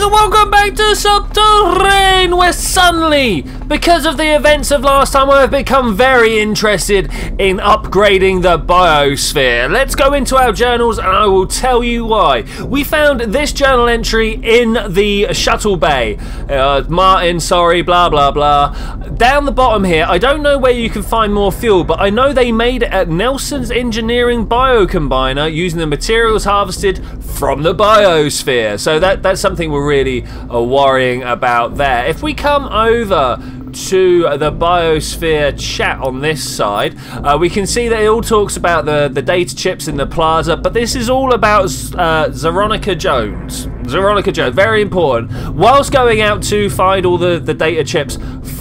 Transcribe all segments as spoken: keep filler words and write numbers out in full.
guys, and welcome back to Subterrain, where suddenly, because of the events of last time, I've become very interested in upgrading the biosphere. Let's go into our journals and I will tell you why. We found this journal entry in the shuttle bay. Uh, Martin, sorry, blah, blah, blah. Down the bottom here, I don't know where you can find more fuel, but I know they made it at Nelson's Engineering Biocombiner using the materials harvested from the biosphere. So that, that's something we're really uh, worrying about there. If we come over to the biosphere chat on this side, uh, we can see that it all talks about the the data chips in the plaza, but this is all about uh, Veronica Jones. Veronica Jones, very important. Whilst going out to find all the the data chips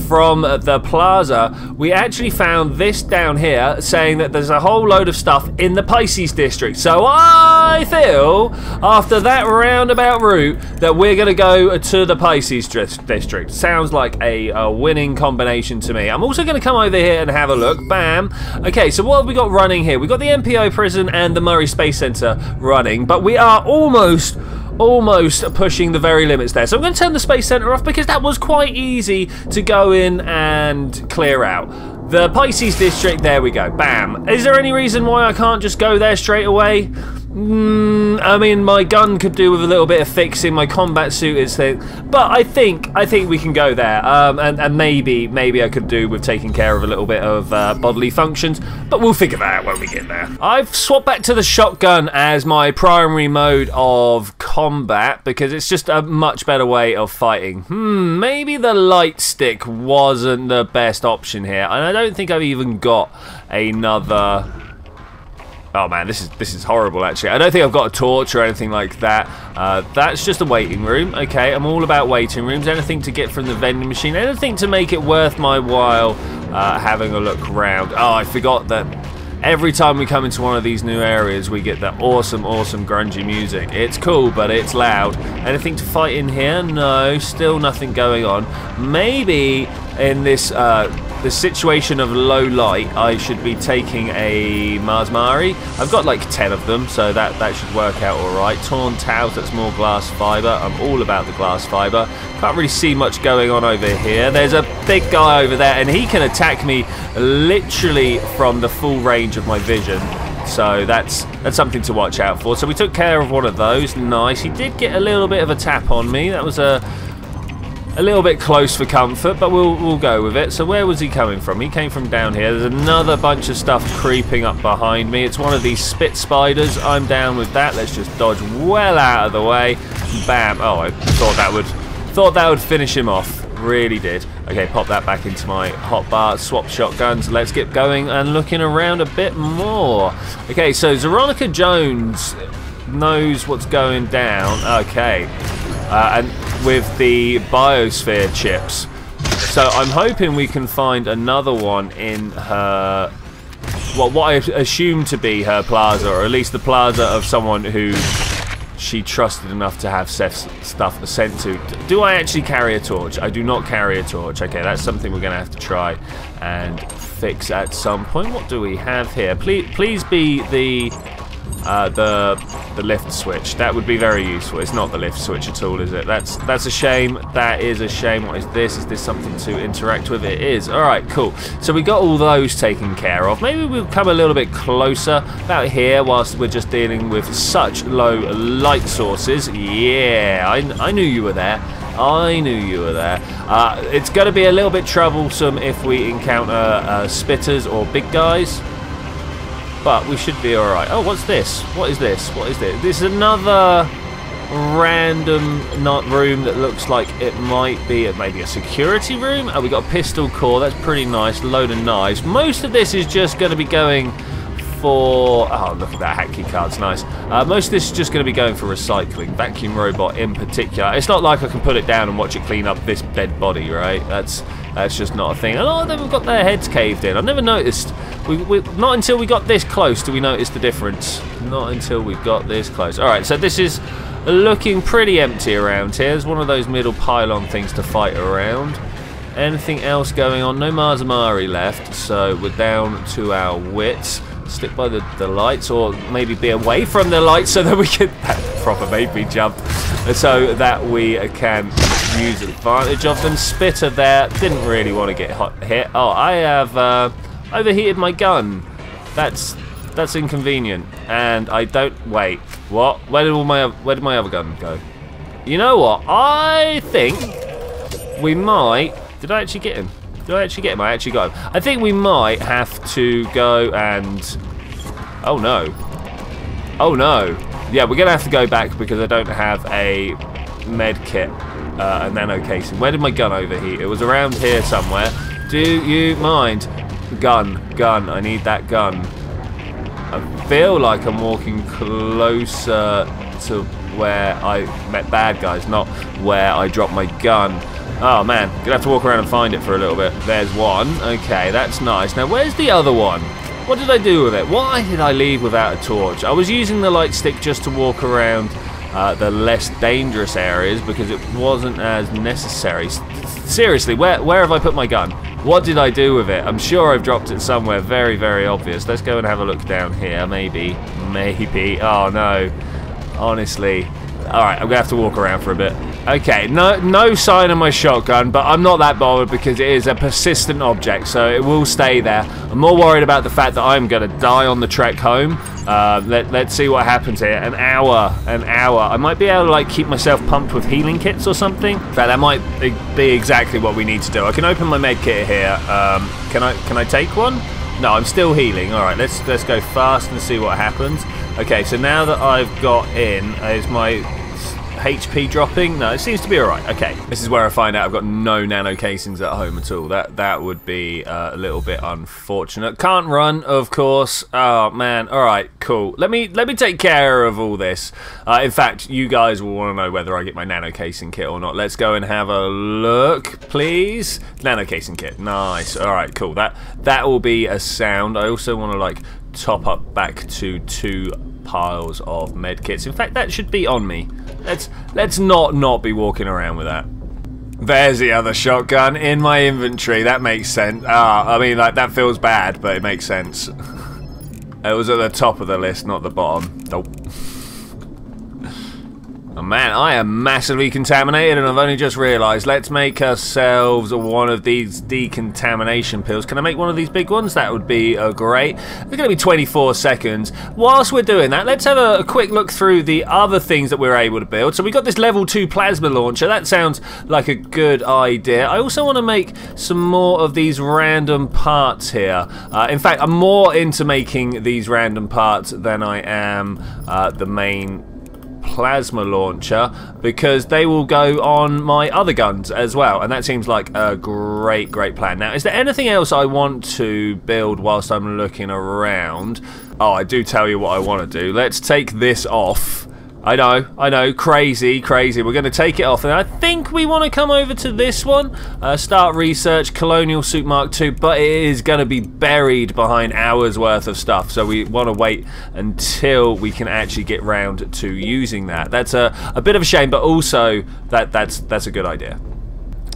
from the plaza, we actually found this down here saying that there's a whole load of stuff in the Pisces district. So I feel after that roundabout route that we're gonna go to the Pisces district. Sounds like a, a winning combination to me. I'm also gonna come over here and have a look. Bam. Okay, so what have we got running here? We've got the M P O prison and the Murray Space Center running, but we are almost almost pushing the very limits there. So I'm going to turn the Space Center off because that was quite easy to go in and clear out. The Pisces District, there we go, bam. Is there any reason why I can't just go there straight away? Mm, I mean, my gun could do with a little bit of fixing. My combat suit is thing, but I think I think we can go there. Um, and, and maybe maybe I could do with taking care of a little bit of uh, bodily functions, but we'll figure that out when we get there. I've swapped back to the shotgun as my primary mode of combat because it's just a much better way of fighting. Hmm, maybe the light stick wasn't the best option here, and I don't think I've even got another. Oh man, this is this is horrible actually. I don't think I've got a torch or anything like that. Uh, that's just a waiting room. Okay, I'm all about waiting rooms. Anything to get from the vending machine, anything to make it worth my while uh, having a look around. Oh, I forgot that every time we come into one of these new areas, we get that awesome, awesome grungy music. It's cool, but it's loud. Anything to fight in here? No, still nothing going on. Maybe in this... Uh, the situation of low light, I should be taking a Mars Mari. I've got like ten of them, so that, that should work out all right. Torn towels, that's more glass fiber. I'm all about the glass fiber. Can't really see much going on over here. There's a big guy over there, and he can attack me literally from the full range of my vision. So that's that's something to watch out for. So we took care of one of those. Nice. He did get a little bit of a tap on me. That was a... A little bit close for comfort, but we'll, we'll go with it. So where was he coming from? He came from down here. There's another bunch of stuff creeping up behind me. It's one of these spit spiders. I'm down with that. Let's just dodge well out of the way. Bam. Oh, I thought that would, thought that would finish him off. Really did. Okay, pop that back into my hot bar. Swap shotguns. Let's get going and looking around a bit more. Okay, so Veronica Jones knows what's going down. Okay. Uh, and with the biosphere chips. So I'm hoping we can find another one in her, well, what I assume to be her plaza, or at least the plaza of someone who she trusted enough to have stuff sent to. Do I actually carry a torch? I do not carry a torch. Okay, that's something we're going to have to try and fix at some point. What do we have here? Please, please be the... Uh, the the lift switch. That would be very useful. It's not the lift switch at all, is it? That's that's a shame. That is a shame. What is this? Is this something to interact with? It is. All right, cool. So we got all those taken care of. Maybe we'll come a little bit closer about here whilst we're just dealing with such low light sources. Yeah, I, I knew you were there. I knew you were there. Uh, it's going to be a little bit troublesome if we encounter uh, spitters or big guys. But we should be alright. Oh, what's this? What is this? What is this? This is another random nut room that looks like it might be maybe a security room. Oh, we got a pistol core. That's pretty nice. Load of knives. Most of this is just going to be going for... Oh, look at that. Hacky card's nice. Uh, most of this is just going to be going for recycling. Vacuum robot in particular. It's not like I can put it down and watch it clean up this dead body, right? That's... That's just not a thing. A lot of them have got their heads caved in. I've never noticed. We, we, not until we got this close do we notice the difference. Not until we got this close. All right, so this is looking pretty empty around here. There's one of those middle pylon things to fight around. Anything else going on? No Mars Amari left, so we're down to our wits. Stick by the, the lights, or maybe be away from the lights so that we can... proper baby jump, so that we can use advantage of them. Spitter there, didn't really want to get hot hit. Oh, I have uh, overheated my gun. That's that's inconvenient. And I don't wait. What? Where did all my where did my other gun go? You know what? I think we might. Did I actually get him? Did I actually get him? I actually got him. I think we might have to go and. Oh no. Oh no. Yeah, we're gonna have to go back because I don't have a med kit, uh, a nano casing. Where did my gun overheat? It was around here somewhere. Do you mind? Gun, gun, I need that gun. I feel like I'm walking closer to where I met bad guys, not where I dropped my gun. Oh man, gonna have to walk around and find it for a little bit. There's one, okay, that's nice. Now where's the other one? What did I do with it? Why did I leave without a torch? I was using the light stick just to walk around uh, the less dangerous areas because it wasn't as necessary. Seriously, where, where have I put my gun? What did I do with it? I'm sure I've dropped it somewhere very, very obvious. Let's go and have a look down here, maybe, maybe. Oh no, honestly. All right, I'm gonna have to walk around for a bit. Okay, no, no sign of my shotgun, but I'm not that bothered because it is a persistent object, so it will stay there. I'm more worried about the fact that I'm gonna die on the trek home. Uh, let, let's see what happens here. An hour, an hour. I might be able to like keep myself pumped with healing kits or something. In fact, that might be exactly what we need to do. I can open my med kit here. Um, can I? Can I take one? No, I'm still healing. All right, let's let's go fast and see what happens. Okay, so now that I've got in, is my H P dropping? No, it seems to be all right. Okay, this is where I find out I've got no nano casings at home at all. That that would be uh, a little bit unfortunate. Can't run, of course. Oh man. All right, cool. Let me let me take care of all this. Uh, in fact, you guys will want to know whether I get my nano casing kit or not. Let's go and have a look, please. Nano casing kit. Nice. All right, cool. That that will be a sound. I also want to like top up back to two piles of med kits. In fact, that should be on me. Let's let's not not be walking around with that. There's the other shotgun in my inventory. That makes sense. Ah, I mean, like that feels bad, but it makes sense. It was at the top of the list, not the bottom. Nope. Oh man, I am massively contaminated and I've only just realised. Let's make ourselves one of these decontamination pills. Can I make one of these big ones? That would be uh, great. They're going to be twenty-four seconds. Whilst we're doing that, let's have a, a quick look through the other things that we're able to build. So we've got this level two plasma launcher. That sounds like a good idea. I also want to make some more of these random parts here. Uh, in fact, I'm more into making these random parts than I am uh, the main plasma launcher because they will go on my other guns as well, and that seems like a great great plan. Now, is there anything else I want to build whilst I'm looking around? Oh, I do tell you what I want to do. Let's take this off. I know, I know, crazy, crazy. We're going to take it off, and I think we want to come over to this one. Uh, start research, Colonial Suit Mark two, but it is going to be buried behind hours worth of stuff, so we want to wait until we can actually get round to using that. That's a, a bit of a shame, but also that that's that's a good idea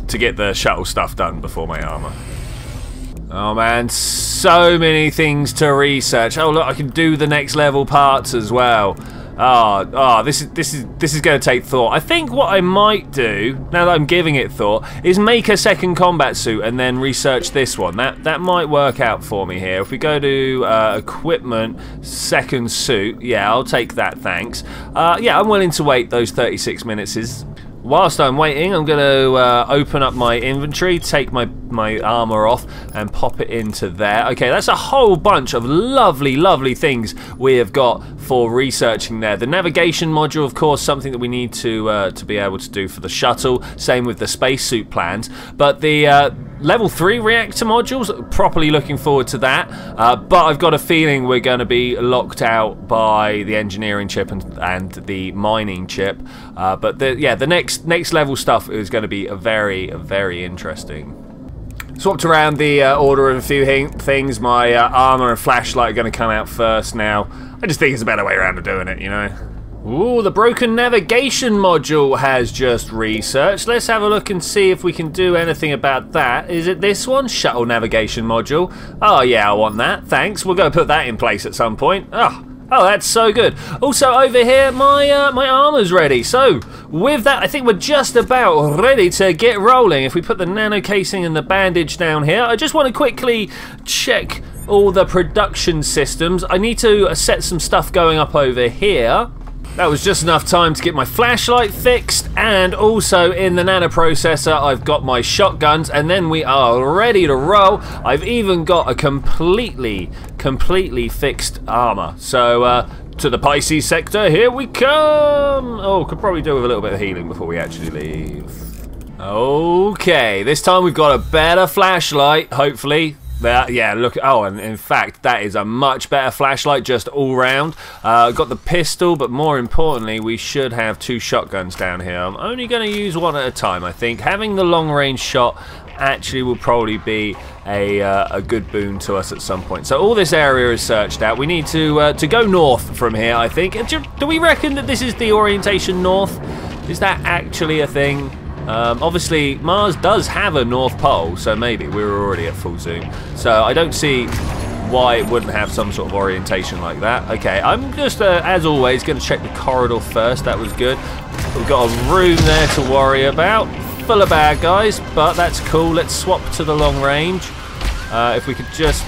to get the shuttle stuff done before my armor. Oh man, so many things to research. Oh look, I can do the next level parts as well. Ah, oh, ah! Oh, this is this is this is going to take thought. I think what I might do now that I'm giving it thought is make a second combat suit and then research this one. That that might work out for me here. If we go to uh, equipment, second suit, yeah, I'll take that. Thanks. Uh, yeah, I'm willing to wait those thirty-six minutes. Is whilst I'm waiting, I'm going to uh, open up my inventory, take my, my armor off, and pop it into there. Okay, that's a whole bunch of lovely, lovely things we have got for researching there. The navigation module, of course, something that we need to uh, to be able to do for the shuttle. Same with the spacesuit plans. But the uh, level three reactor modules, properly looking forward to that. Uh, but I've got a feeling we're going to be locked out by the engineering chip and, and the mining chip. Uh, but the, yeah, the next Next level stuff is going to be very, very interesting. Swapped around the uh, order of a few things. My uh, armor and flashlight are going to come out first now. I just think it's a better way around of doing it, you know. Ooh, the broken navigation module has just researched. Let's have a look and see if we can do anything about that. Is it this one? Shuttle navigation module. Oh, yeah, I want that. Thanks. We'll go put that in place at some point. Oh. Oh, that's so good. Also over here, my uh, my armor's ready. So with that, I think we're just about ready to get rolling. If we put the nano casing and the bandage down here, I just want to quickly check all the production systems. I need to uh, set some stuff going up over here. That was just enough time to get my flashlight fixed, and also in the nanoprocessor I've got my shotguns, and then we are ready to roll. I've even got a completely, completely fixed armor. So uh, to the Pisces sector, here we come! Oh, could probably do with a little bit of healing before we actually leave. Okay, this time we've got a better flashlight, hopefully. That, yeah, look, oh, and in fact, that is a much better flashlight just all round. Uh, got the pistol, but more importantly, we should have two shotguns down here. I'm only going to use one at a time, I think. Having the long-range shot actually will probably be a, uh, a good boon to us at some point. So all this area is searched out. We need to, uh, to go north from here, I think. Do, do we reckon that this is the orientation north? Is that actually a thing? Um, obviously, Mars does have a North Pole, so maybe we were already at full zoom. So I don't see why it wouldn't have some sort of orientation like that. Okay, I'm just, uh, as always, going to check the corridor first. That was good. We've got a room there to worry about. Full of bad guys, but that's cool. Let's swap to the long range. Uh, if we could just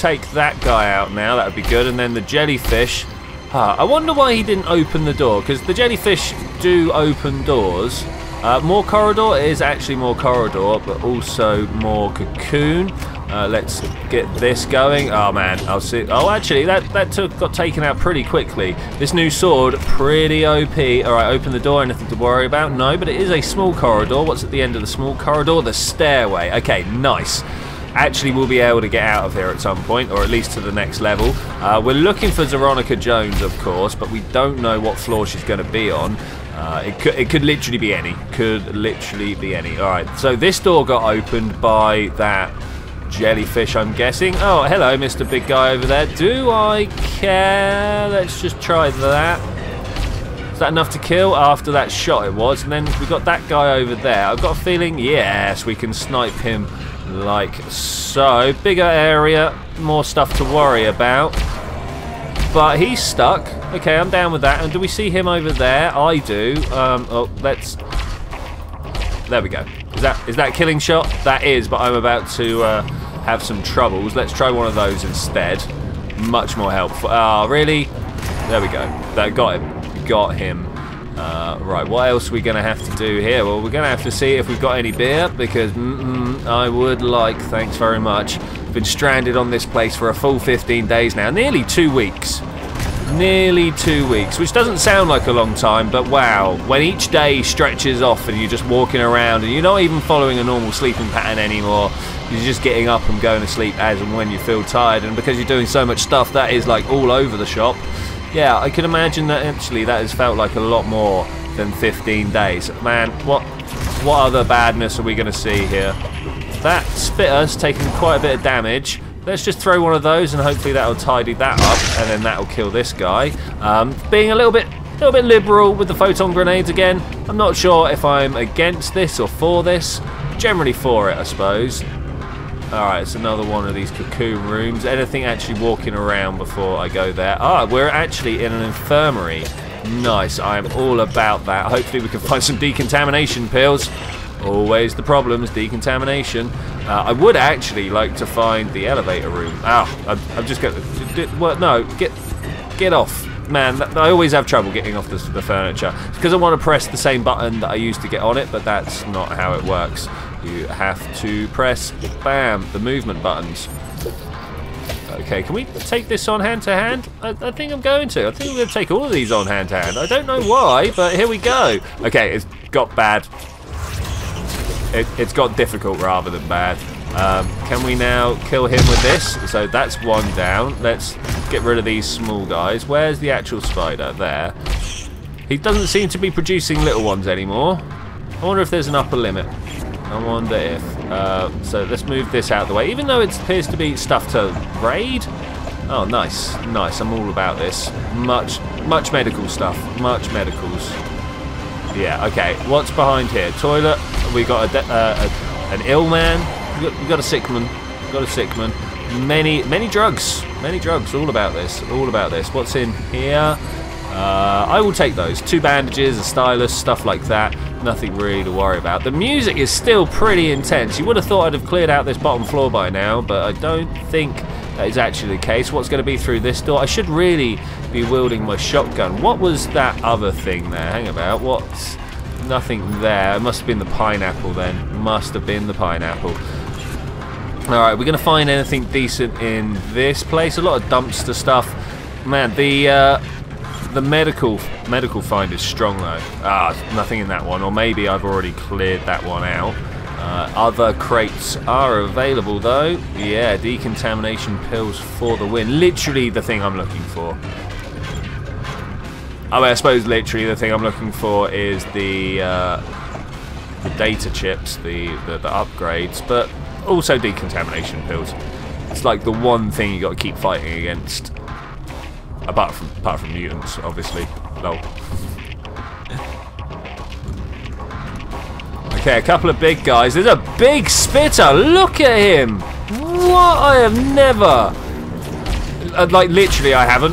take that guy out now, that would be good. And then the jellyfish. Huh, I wonder why he didn't open the door, because the jellyfish do open doors. Uh, more corridor is actually more corridor, but also more cocoon. Uh, let's get this going. Oh man, I'll see. Oh, actually, that that took got taken out pretty quickly. This new sword, pretty O P. All right, open the door. Anything to worry about? No, but it is a small corridor. What's at the end of the small corridor? The stairway. Okay, nice. Actually, we'll be able to get out of here at some point, or at least to the next level. Uh, we're looking for Veronica Jones, of course, but we don't know what floor she's going to be on. Uh, it could it could literally be any. Could literally be any. All right. So this door got opened by that jellyfish, I'm guessing. Oh, hello, Mister Big Guy over there. Do I care? Let's just try that. Is that enough to kill? After that shot, it was. And then we got that guy over there. I've got a feeling, yes, we can snipe him like so. Bigger area, more stuff to worry about. But he's stuck. Okay, I'm down with that. And do we see him over there? I do. Um, oh, let's... There we go. Is that is that killing shot? That is, but I'm about to uh, have some troubles. Let's try one of those instead. Much more helpful. Ah, oh, really? There we go. That got him. Got him. Uh, right, what else are we going to have to do here? Well, we're going to have to see if we've got any beer, because mm-mm, I would like, thanks very much. Been stranded on this place for a full fifteen days now, nearly two weeks. Nearly two weeks, which doesn't sound like a long time, but wow, when each day stretches off and you're just walking around and you're not even following a normal sleeping pattern anymore, you're just getting up and going to sleep as and when you feel tired, and because you're doing so much stuff that is like all over the shop, yeah, I can imagine that actually that has felt like a lot more than fifteen days. Man, what, what other badness are we going to see here? That spitter's taking quite a bit of damage. Let's just throw one of those and hopefully that'll tidy that up, and then that'll kill this guy. Um, being a little bit, little bit liberal with the photon grenades again. I'm not sure if I'm against this or for this. Generally for it, I suppose. All right, it's another one of these cocoon rooms. Anything actually walking around before I go there? Ah, we're actually in an infirmary. Nice, I am all about that. Hopefully we can find some decontamination pills. Always the problems, decontamination. Uh, I would actually like to find the elevator room. Ow, I'm, I'm just going to... Well, no, get get off. Man, I always have trouble getting off the, the furniture. It's because I want to press the same button that I used to get on it, but that's not how it works. You have to press, bam, the movement buttons. Okay, can we take this on hand-to-hand? -hand? I, I think I'm going to. I think I'm going to take all of these on hand-to-hand. -hand. I don't know why, but here we go. Okay, it's got bad. It, it's got difficult rather than bad. Um, can we now kill him with this? So that's one down. Let's get rid of these small guys. Where's the actual spider? There. He doesn't seem to be producing little ones anymore. I wonder if there's an upper limit. I wonder if. Uh, so let's move this out of the way. Even though it appears to be stuff to raid. Oh, nice. Nice. I'm all about this. Much, much medical stuff. Much medicals. Yeah, okay. What's behind here? Toilet. We got a de uh, a, an ill man. We got, we got a sick man. We got a sick man. many, many drugs. Many drugs. All about this. All about this. What's in here? Uh, I will take those. Two bandages, a stylus, stuff like that. Nothing really to worry about. The music is still pretty intense. You would have thought I'd have cleared out this bottom floor by now, but I don't think that is actually the case. What's going to be through this door? I should really be wielding my shotgun. What was that other thing there? Hang about. What's... nothing there. It must have been the pineapple then. Must have been the pineapple. Alright, we're going to find anything decent in this place. A lot of dumpster stuff. Man, the... Uh, The medical medical find is strong though. Ah, nothing in that one, or maybe I've already cleared that one out. Uh, other crates are available though. Yeah, decontamination pills for the win. Literally the thing I'm looking for. I mean, I suppose literally the thing I'm looking for is the uh, the data chips, the, the the upgrades, but also decontamination pills. It's like the one thing you got to keep fighting against. Apart from, apart from mutants, obviously. Lol. Okay, a couple of big guys. There's a big spitter! Look at him! What? I have never... Like, literally, I haven't.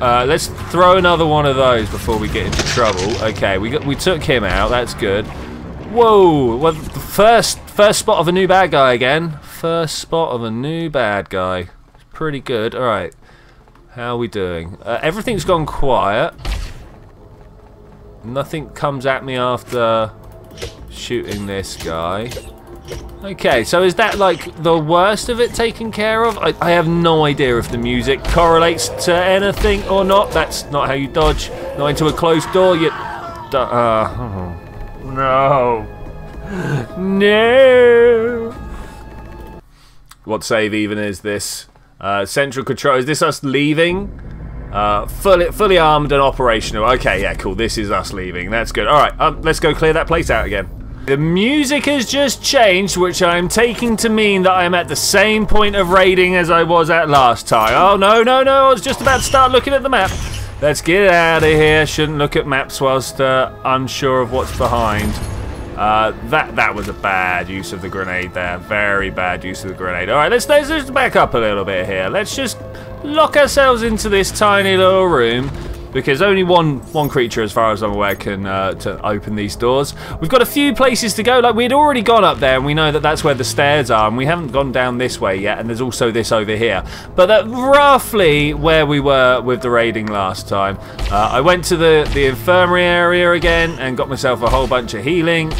Uh, let's throw another one of those before we get into trouble. Okay, we, got, we took him out. That's good. Whoa! Well, the first, first spot of a new bad guy again. First spot of a new bad guy. Pretty good. All right. How are we doing? Uh, everything's gone quiet. Nothing comes at me after shooting this guy. Okay, so is that like the worst of it taken care of? I, I have no idea if the music correlates to anything or not. That's not how you dodge. Not into a closed door. You... Uh, oh. No. No. What save even is this? Uh, central control, is this us leaving? Uh, fully, fully armed and operational. Okay, yeah, cool, this is us leaving, that's good. Alright, um, let's go clear that place out again. The music has just changed, which I'm taking to mean that I'm at the same point of raiding as I was at last time. Oh, no, no, no, I was just about to start looking at the map. Let's get out of here, shouldn't look at maps whilst uh, unsure of what's behind. Uh, that that was a bad use of the grenade there. Very bad use of the grenade. All right, let's let's just back up a little bit here. Let's just lock ourselves into this tiny little room because only one one creature, as far as I'm aware, can uh, to open these doors. We've got a few places to go. Like we'd already gone up there, and we know that that's where the stairs are, and we haven't gone down this way yet. And there's also this over here, but that's roughly where we were with the raiding last time. Uh, I went to the the infirmary area again and got myself a whole bunch of healing.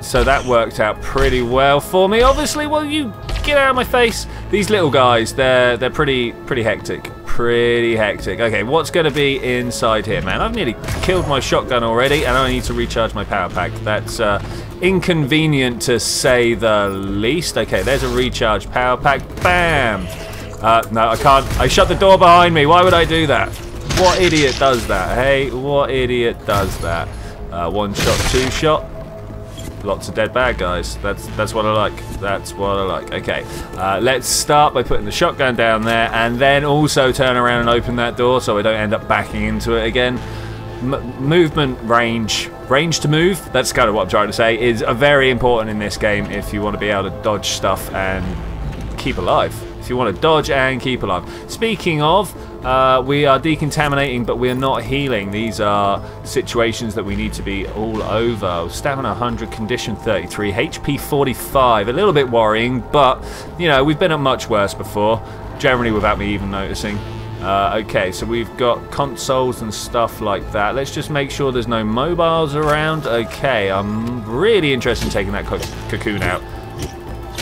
So that worked out pretty well for me. Obviously, well, you get out of my face. These little guys, they're they're pretty pretty hectic, pretty hectic. Okay, what's going to be inside here, man? I've nearly killed my shotgun already, and I need to recharge my power pack. That's uh, inconvenient to say the least. Okay, there's a recharge power pack. Bam! Uh, no, I can't. I shut the door behind me. Why would I do that? What idiot does that? Hey, what idiot does that? Uh, one shot, two shot. Lots of dead bad guys. That's that's what I like. That's what I like. Okay, uh, let's start by putting the shotgun down there, and then also turn around and open that door so I don't end up backing into it again. M movement range, range to move. That's kind of what I'm trying to say. Is a very important in this game if you want to be able to dodge stuff and keep alive. If you want to dodge and keep alive. Speaking of. Uh, we are decontaminating, but we are not healing. These are situations that we need to be all over. Stamina one hundred, condition thirty-three, H P forty-five. A little bit worrying, but, you know, we've been at much worse before. Generally without me even noticing. Uh, okay, so we've got consoles and stuff like that. Let's just make sure there's no mobiles around. Okay, I'm really interested in taking that co cocoon out.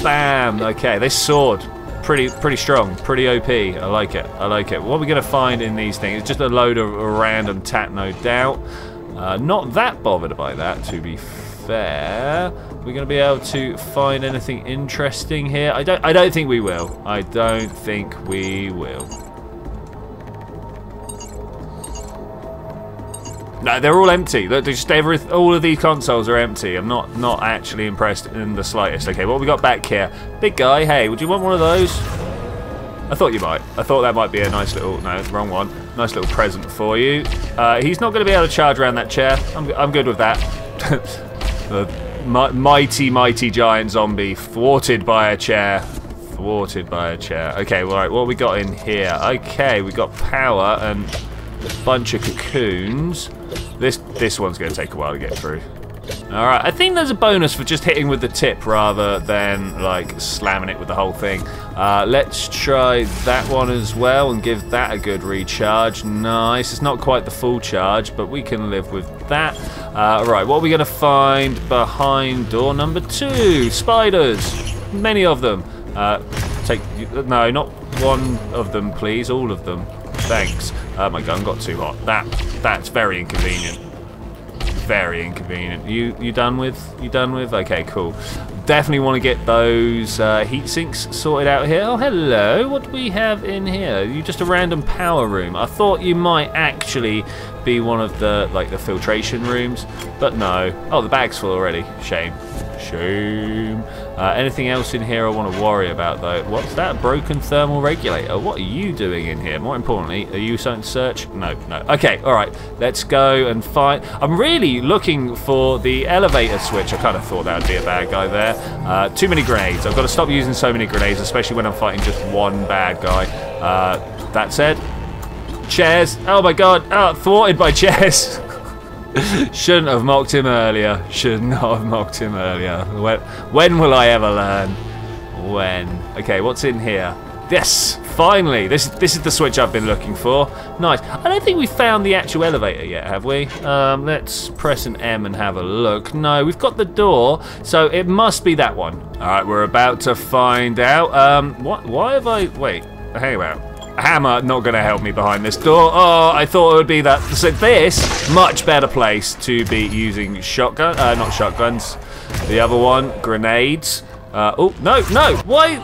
Bam! Okay, this sword. Pretty, pretty strong, pretty O P. I like it. I like it. What are we going to find in these things? It's just a load of random tat, no doubt. Uh, not that bothered by that, to be fair. We're going to be able to find anything interesting here. I don't. I don't think we will. I don't think we will. No, they're all empty. Look, just every, all of these consoles are empty. I'm not not actually impressed in the slightest. Okay, what have we got back here? Big guy, hey, would you want one of those? I thought you might. I thought that might be a nice little... No, wrong one. Nice little present for you. Uh, he's not going to be able to charge around that chair. I'm, I'm good with that. The mighty, mighty giant zombie thwarted by a chair. thwarted by a chair. Okay, well, right, what we got in here? Okay, we got power and a bunch of cocoons. This this one's going to take a while to get through. All right, I think there's a bonus for just hitting with the tip rather than like slamming it with the whole thing. Uh, let's try that one as well and give that a good recharge. Nice, it's not quite the full charge, but we can live with that. Uh, all right, what are we gonna find behind door number two? Spiders, many of them. Uh, take, no, not one of them, please, all of them. Thanks. Uh, my gun got too hot. That, that's very inconvenient. Very inconvenient. You you done with? You done with? Okay, cool. Definitely want to get those uh, heat sinks sorted out here. Oh, hello. What do we have in here? You just a random power room. I thought you might actually be one of the like the filtration rooms, but no. Oh, the bag's full already. Shame. Shame. Uh, anything else in here I want to worry about though? What's that broken thermal regulator? What are you doing in here? More importantly, are you something to search? No, no. Okay, all right. Let's go and find. I'm really looking for the elevator switch. I kind of thought that would be a bad guy there. Uh, too many grenades. I've got to stop using so many grenades, especially when I'm fighting just one bad guy. Uh, that said, chairs. Oh my god. Oh, thwarted by chairs. Shouldn't have mocked him earlier. Should not have mocked him earlier. When, when will I ever learn? When? Okay, what's in here? Yes, finally. This this is the switch I've been looking for. Nice. I don't think we found the actual elevator yet, have we? Um, let's press an M and have a look. No, we've got the door, so it must be that one. All right, we're about to find out. Um, what? Why have I? Wait. Hang on. Hammer not going to help me behind this door. Oh, I thought it would be that. So this, much better place to be using shotgun, uh, not shotguns. The other one, grenades. Uh, oh, no, no. Why?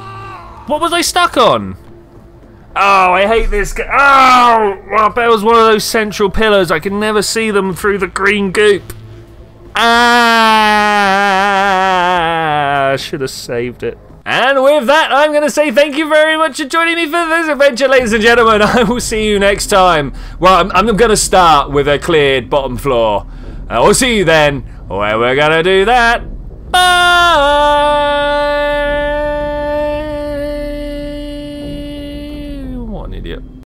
What was I stuck on? Oh, I hate this guy. Oh, well, I bet it was one of those central pillars. I can never see them through the green goop. Ah, I should have saved it. And with that, I'm going to say thank you very much for joining me for this adventure, ladies and gentlemen. I will see you next time. Well, I'm, I'm going to start with a cleared bottom floor. I will see you then, where we're going to do that. Bye!